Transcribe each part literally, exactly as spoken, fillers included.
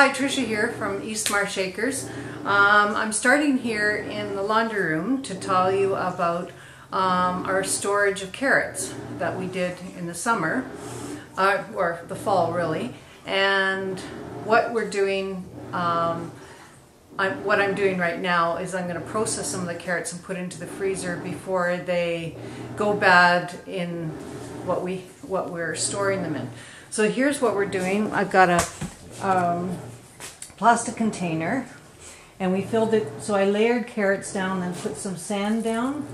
Hi, Tricia here from East Marsh Acres. Um, I'm starting here in the laundry room to tell you about um, our storage of carrots that we did in the summer, uh, or the fall really, and what we're doing, um, I'm, what I'm doing right now is I'm going to process some of the carrots and put into the freezer before they go bad in what, we, what we're storing them in. So here's what we're doing. I've got a Um, plastic container, and we filled it, so I layered carrots down, then put some sand down,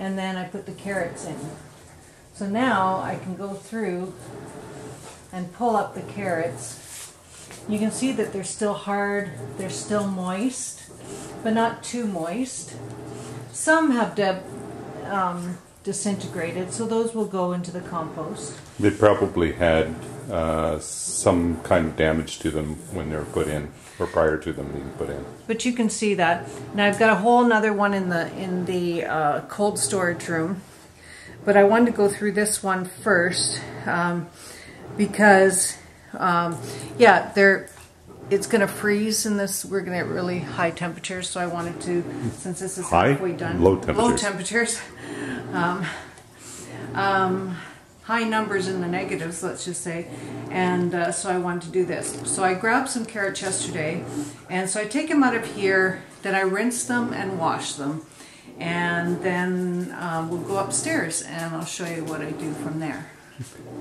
and then I put the carrots in. So now I can go through and pull up the carrots. You can see that they're still hard, they're still moist, but not too moist. Some have um, disintegrated, so those will go into the compost. They probably had Uh, some kind of damage to them when they were put in, or prior to them being put in. But you can see that. Now I've got a whole another one in the in the uh, cold storage room, but I wanted to go through this one first um, because, um, yeah, they're it's going to freeze in this. We're going to get really high temperatures, so I wanted to, since this is high, halfway done, low temperatures. Low temperatures. Um, um, high numbers in the negatives, let's just say, and uh, so I wanted to do this. So I grabbed some carrots yesterday, and so I take them out of here, then I rinse them and wash them, and then um, we'll go upstairs and I'll show you what I do from there.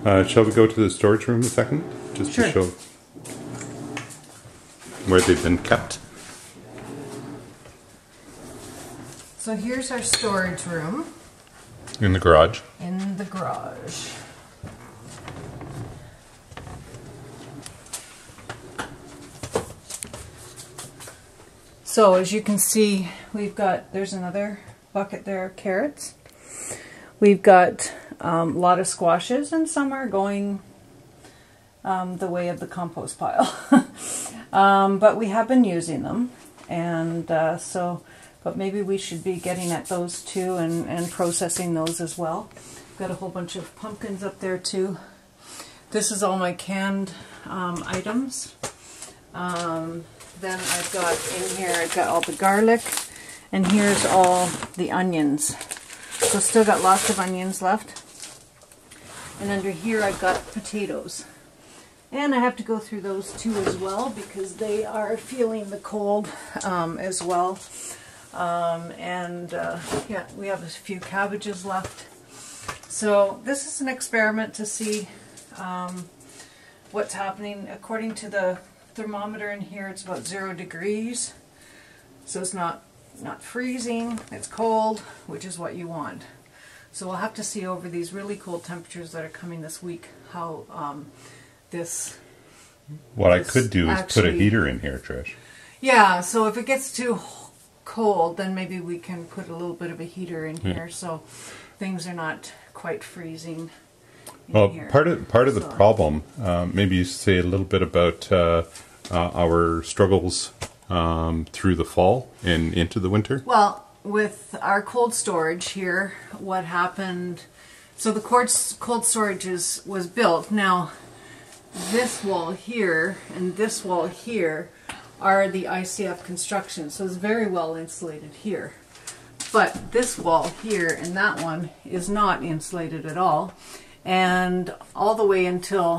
Uh, shall we go to the storage room a second? Just sure. To show where they've been kept. So here's our storage room. In the garage. In the garage. So as you can see, we've got, there's another bucket there of carrots. We've got um, a lot of squashes, and some are going um, the way of the compost pile. um, but we have been using them, and uh, so... But maybe we should be getting at those too and, and processing those as well. Got a whole bunch of pumpkins up there too. This is all my canned um, items. Um, then I've got in here, I've got all the garlic, and here's all the onions. So still got lots of onions left. And under here I've got potatoes. And I have to go through those too as well because they are feeling the cold um, as well. Um, and uh, yeah, we have a few cabbages left. So this is an experiment to see um, what's happening. According to the thermometer in here, it's about zero degrees. So it's not, not freezing, it's cold, which is what you want. So we'll have to see over these really cold temperatures that are coming this week, how um, this... What this I could do is actually, put a heater in here, Trish. Yeah, so if it gets too cold, then maybe we can put a little bit of a heater in here, yeah. So things are not quite freezing in well here. part of part of so. The problem, uh, maybe you say a little bit about uh, uh, our struggles um, through the fall and into the winter. Well, with our cold storage here, what happened, so the cold, cold storage is, was built. Now this wall here and this wall here are the I C F construction, so it's very well insulated here. But this wall here and that one is not insulated at all. And all the way until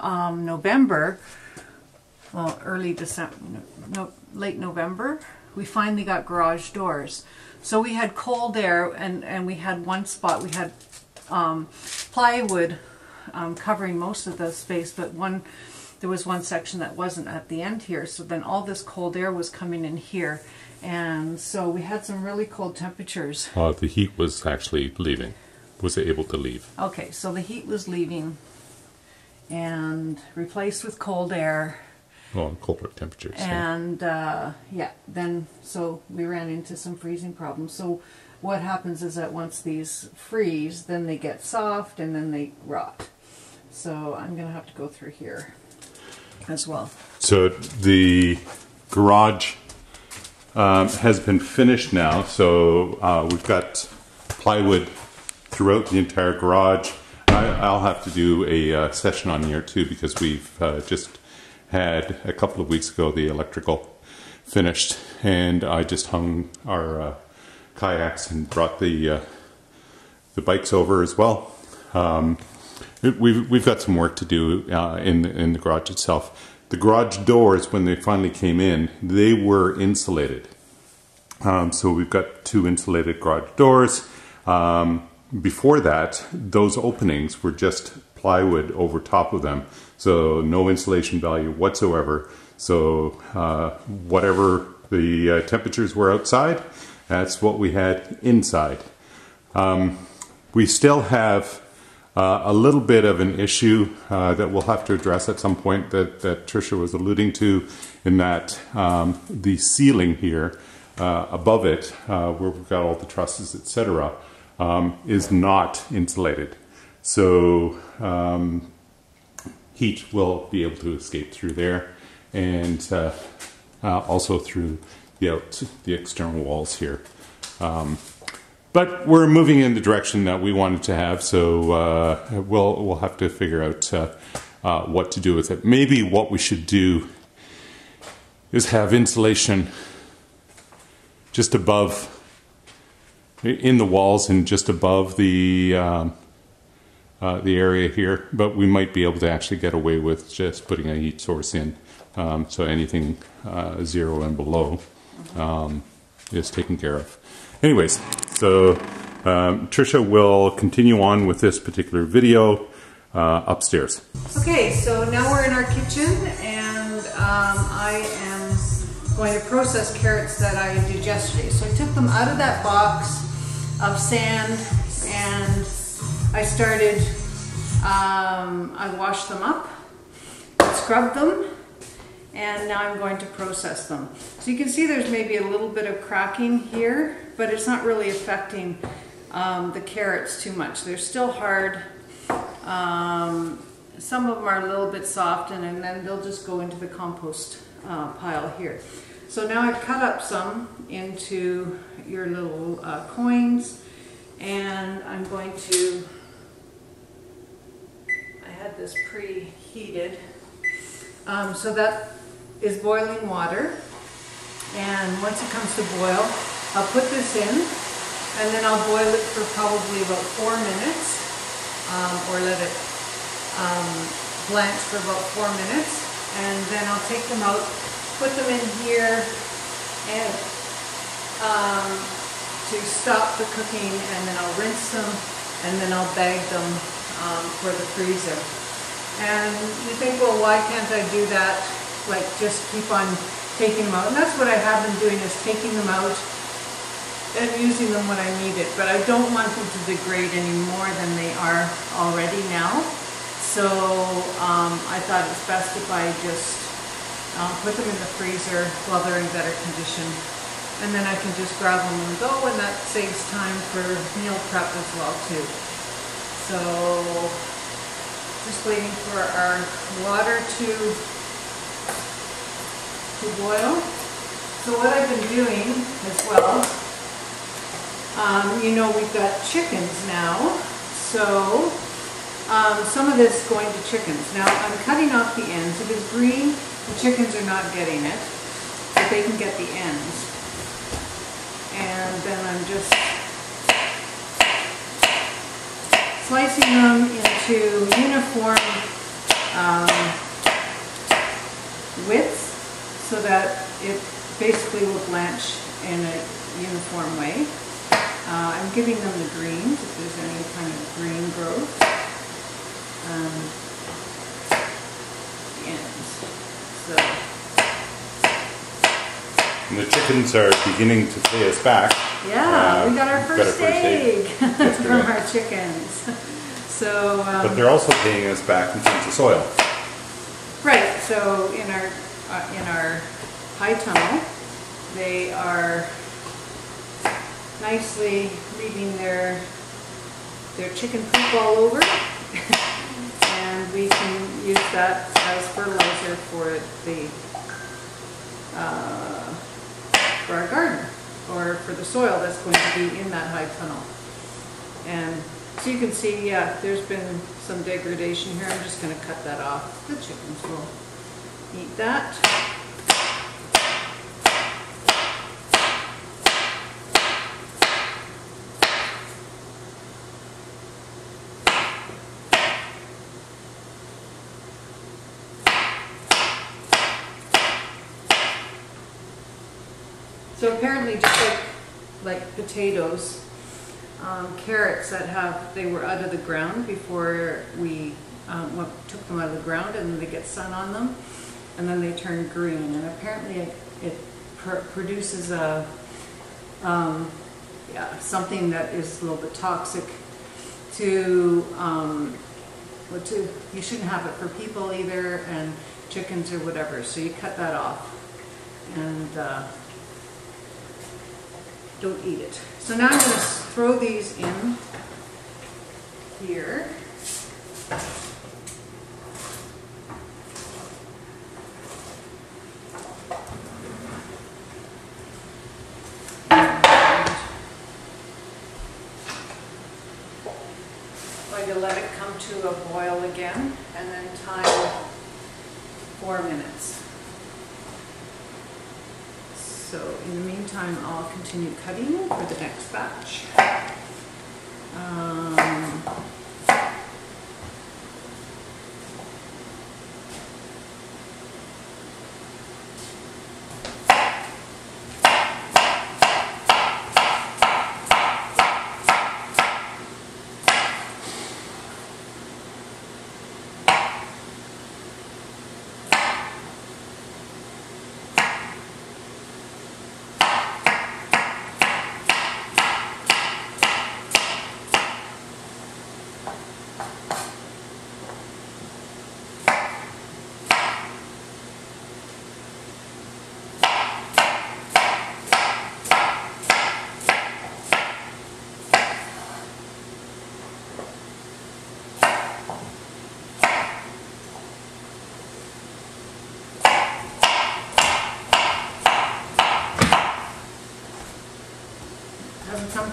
um, November, well, early December, no, late November, we finally got garage doors. So we had cold air, and, and we had one spot, we had um, plywood um, covering most of the space, but one there was one section that wasn't at the end here, so then all this cold air was coming in here, and so we had some really cold temperatures. Uh, the heat was actually leaving. Was it able to leave? Okay, so the heat was leaving and replaced with cold air. Well, colder temperatures. And yeah. Uh, yeah, then so we ran into some freezing problems. So what happens is that once these freeze, then they get soft and then they rot. So I'm going to have to go through here as well. So the garage um, has been finished now, so uh, we've got plywood throughout the entire garage. I, I'll have to do a uh, session on here too because we've uh, just had a couple of weeks ago the electrical finished, and I just hung our uh, kayaks and brought the uh, the bikes over as well. Um, it, we've we've got some work to do uh, in the, in the garage itself. The garage doors, when they finally came in, they were insulated. Um, so we've got two insulated garage doors. Um, before that, those openings were just plywood over top of them, so no insulation value whatsoever. So uh, whatever the uh, temperatures were outside, that's what we had inside. Um, we still have uh, a little bit of an issue uh, that we'll have to address at some point that, that Tricia was alluding to, in that um, the ceiling here uh, above it, uh, where we've got all the trusses, et cetera, um, is not insulated. So um, heat will be able to escape through there, and uh, uh, also through the, out, the external walls here. Um, But we're moving in the direction that we wanted to have, so uh, we'll we'll have to figure out uh, uh, what to do with it. Maybe what we should do is have insulation just above, in the walls and just above the um, uh, the area here. But we might be able to actually get away with just putting a heat source in, um, so anything uh, zero and below um, is taken care of. Anyways, so um, Tricia will continue on with this particular video uh, upstairs. Okay, so now we're in our kitchen, and um, I am going to process carrots that I did yesterday. So I took them out of that box of sand, and I started, um, I washed them up, scrubbed them, and now I'm going to process them. So you can see there's maybe a little bit of cracking here, but it's not really affecting um, the carrots too much. They're still hard. Um, some of them are a little bit soft, and, and then they'll just go into the compost uh, pile here. So now I've cut up some into your little uh, coins, and I'm going to, I had this preheated, um, so that is boiling water, and once it comes to boil, I'll put this in, and then I'll boil it for probably about four minutes, um, or let it um, blanch for about four minutes, and then I'll take them out, put them in here, and um, to stop the cooking, and then I'll rinse them, and then I'll bag them um, for the freezer. And you think, well, why can't I do that? Like, just keep on taking them out, and that's what I have been doing, is taking them out and using them when I need it, but I don't want them to degrade any more than they are already now. So um, I thought it's best if I just um, put them in the freezer while they're in better condition, and then I can just grab them and go, and that saves time for meal prep as well too. So just waiting for our water to to boil. So what I've been doing as well, um, you know, we've got chickens now, so um, some of this is going to chickens. Now I'm cutting off the ends. If it's green, the chickens are not getting it, but they can get the ends. And then I'm just slicing them into uniform um, widths, so that it basically will blanch in a uniform way. Uh, I'm giving them the greens, if there's any kind of green growth. Um, the ends. So. And the chickens are beginning to pay us back. Yeah, uh, we got our first, got our first egg, egg from our chickens. So. Um, but they're also paying us back in terms of soil. Right. So in our uh, in our high tunnel, they are nicely leaving their their chicken poop all over, and we can use that as fertilizer for the uh, for our garden, or for the soil that's going to be in that high tunnel. And so you can see, yeah, there's been some degradation here. I'm just going to cut that off. The chickens will Eat that. So apparently just like, like potatoes, um, carrots that have, they were out of the ground before we um, went, took them out of the ground, and then they get sun on them and then they turn green, and apparently it, it pr produces a, um, yeah, something that is a little bit toxic to, um, what to, you shouldn't have it for people either, and chickens or whatever, so you cut that off and uh, don't eat it. So now I'm going to throw these in here. I'm going to let it come to a boil again, and then time four minutes. So in the meantime, I'll continue cutting for the next batch. Um,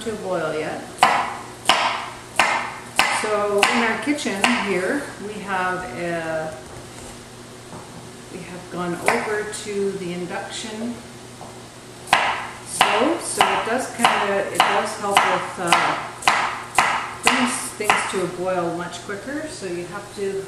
to boil yet. So in our kitchen here we have a, we have gone over to the induction stove, so it does kind of, it does help with uh, brings things to a boil much quicker, so you have to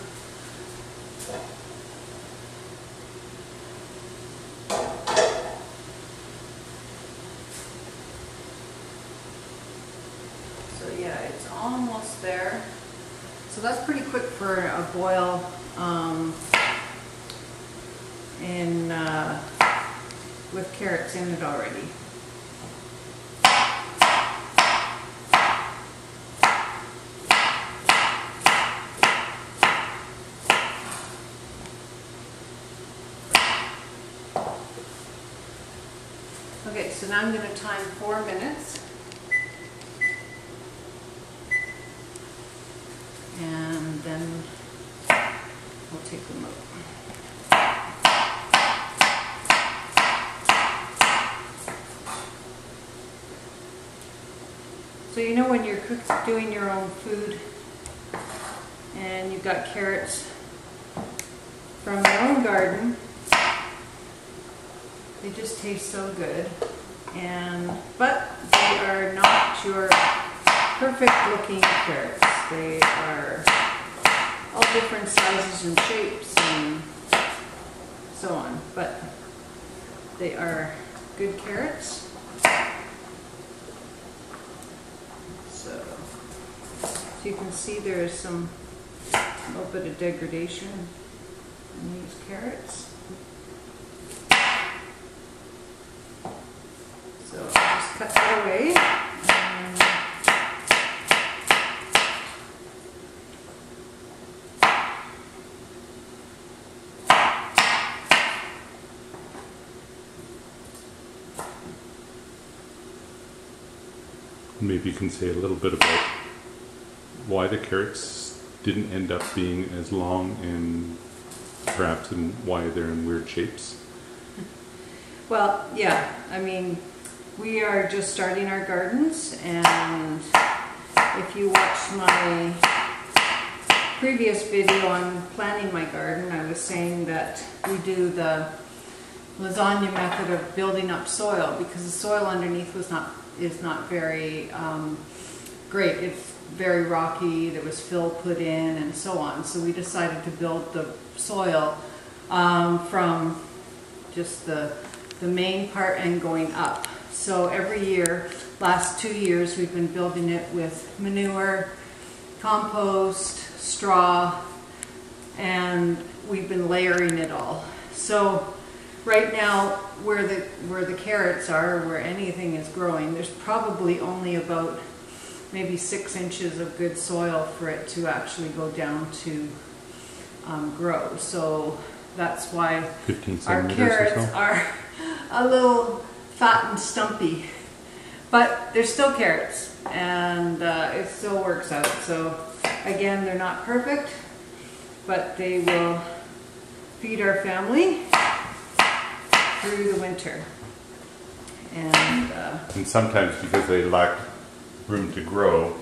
there. So that's pretty quick for a boil um, in, uh, with carrots in it already. Okay, so now I'm going to time four minutes. And then we'll take them out. So you know when you're cook- doing your own food and you've got carrots from your own garden, they just taste so good. And but they are not your perfect looking carrots. They are all different sizes and shapes and so on, but they are good carrots. So, so you can see there is some a little bit of degradation in these carrots. So I'll just cut that away. Maybe you can say a little bit about why the carrots didn't end up being as long, and perhaps and why they're in weird shapes. Well, yeah, I mean, we are just starting our gardens, and if you watch my previous video on planning my garden, I was saying that we do the lasagna method of building up soil because the soil underneath was not is not very um, great. It's very rocky. There was fill put in and so on. So we decided to build the soil um, from just the the main part and going up. So every year, last two years, we've been building it with manure, compost, straw, and we've been layering it all. So right now, where the where the carrots are, where anything is growing, there's probably only about maybe six inches of good soil for it to actually go down to um, grow. So that's why our carrots so. are a little fat and stumpy, but they're still carrots, and uh, it still works out. So again, they're not perfect, but they will feed our family through the winter. And, uh, and sometimes because they lack room to grow,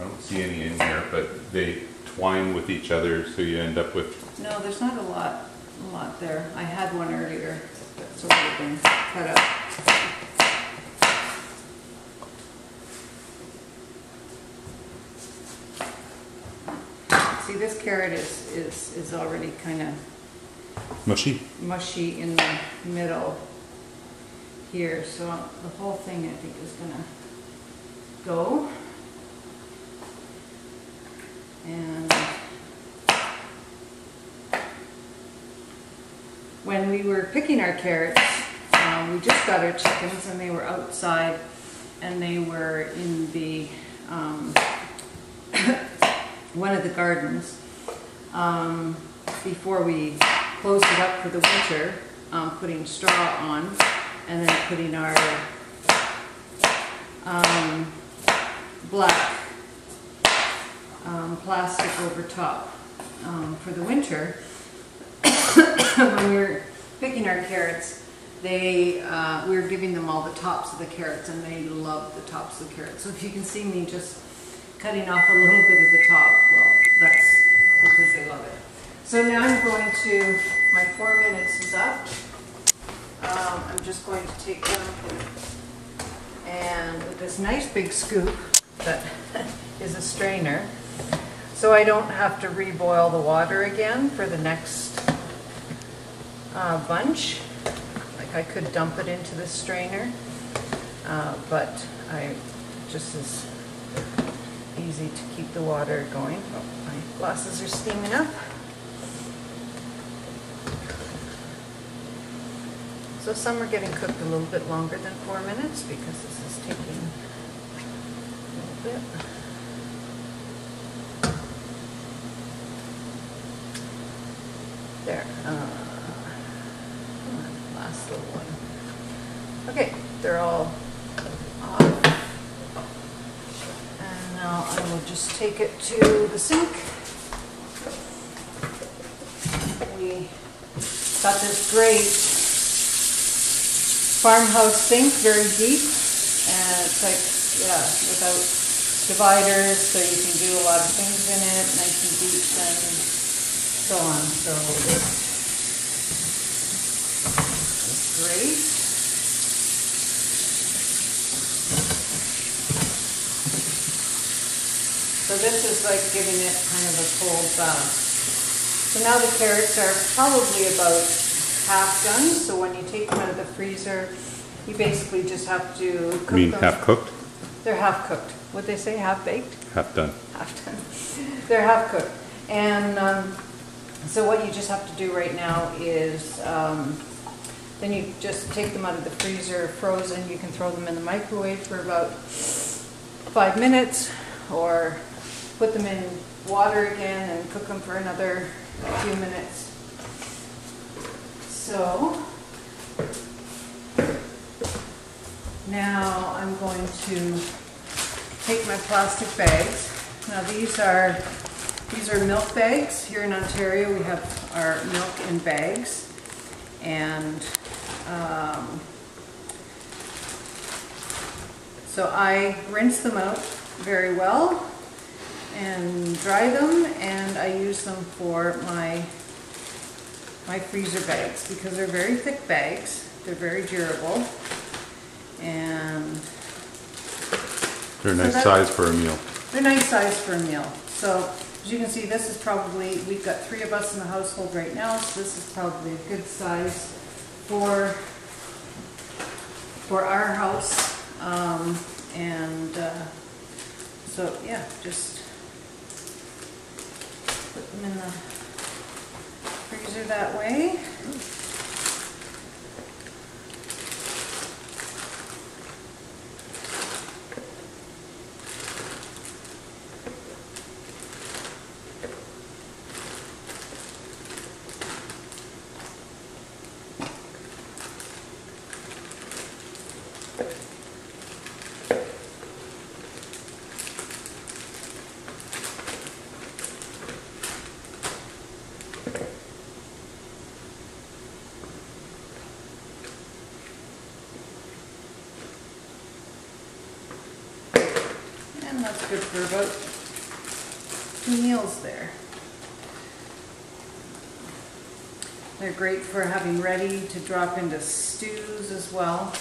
I don't see any in here, but they twine with each other, so you end up with... No, there's not a lot, a lot there. I had one earlier that's already been cut up. See, this carrot is, is, is already kind of mushy mushy in the middle here, so the whole thing I think is gonna go, and when we were picking our carrots, um, we just got our chickens and they were outside and they were in the um, one of the gardens um, before we closed it up for the winter, um, putting straw on and then putting our um, black um, plastic over top um, for the winter. When we were picking our carrots, they uh, we were giving them all the tops of the carrots, and they loved the tops of the carrots. So if you can see me just cutting off a little bit of the top, well, that's because they love it. So now I'm going to, my four minutes is up. Um, I'm just going to take them and with this nice big scoop that is a strainer, so I don't have to reboil the water again for the next uh, bunch. Like I could dump it into the strainer, uh, but I just is easy to keep the water going. Oh, my glasses are steaming up. So some are getting cooked a little bit longer than four minutes because this is taking a little bit. There. Uh, last little one. Okay, they're all off. And now I will just take it to the sink. We got this great farmhouse sink, very deep, and it's like, yeah, without dividers, so you can do a lot of things in it, nice and deep and so on. So it's great. So this is like giving it kind of a cold bath. So now the carrots are probably about half done, so when you take them out of the freezer, you basically just have to cook them. You mean half cooked? They're half cooked. What'd they say? Half baked? Half done. Half done. They're half cooked. And um, so what you just have to do right now is um, then you just take them out of the freezer, frozen. You can throw them in the microwave for about five minutes or put them in water again and cook them for another few minutes. So now I'm going to take my plastic bags. Now these are these are milk bags. Here in Ontario we have our milk in bags, and um, so I rinse them out very well and dry them, and I use them for my my freezer bags because they're very thick bags. They're very durable, and they're a nice size for a meal. They're nice size for a meal. So as you can see, this is probably, we've got three of us in the household right now, so this is probably a good size for for our house. Um, and uh, so yeah, just put them in the freezer that way. That's good for about two meals there. They're great for having ready to drop into stews as well.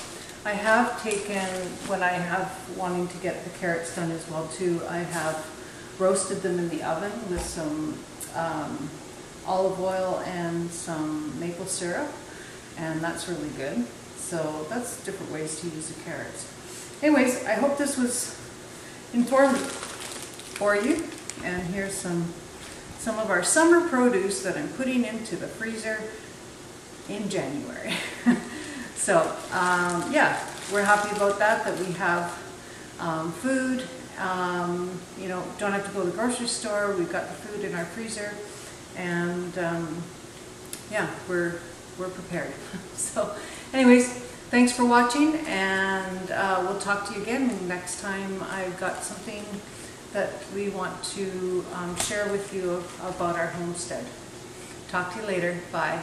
I have taken, when I have wanting to get the carrots done as well too, I have roasted them in the oven with some um, olive oil and some maple syrup, and that's really good. So that's different ways to use the carrots. Anyways, I hope this was informative for you, and here's some some of our summer produce that I'm putting into the freezer in January. So um, yeah, we're happy about that, that we have um, food, um, you know, don't have to go to the grocery store, we've got the food in our freezer, and um, yeah, we're we're prepared. So anyways, thanks for watching, and uh, we'll talk to you again next time. I've got something that we want to um, share with you about our homestead. Talk to you later. Bye.